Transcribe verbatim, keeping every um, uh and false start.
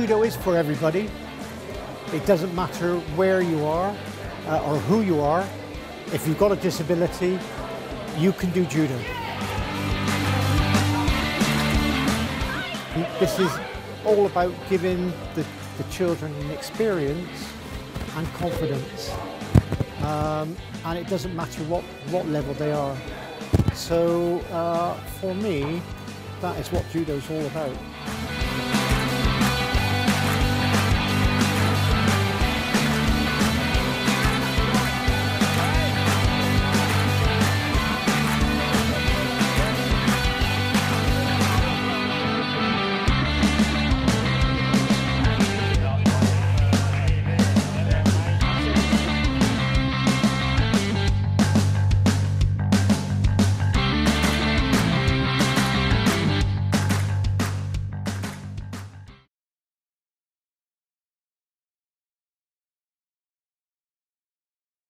Judo is for everybody. It doesn't matter where you are uh, or who you are. If you've got a disability, you can do judo. This is all about giving the, the children an experience and confidence. Um, and it doesn't matter what, what level they are. So uh, for me, that is what judo's all about.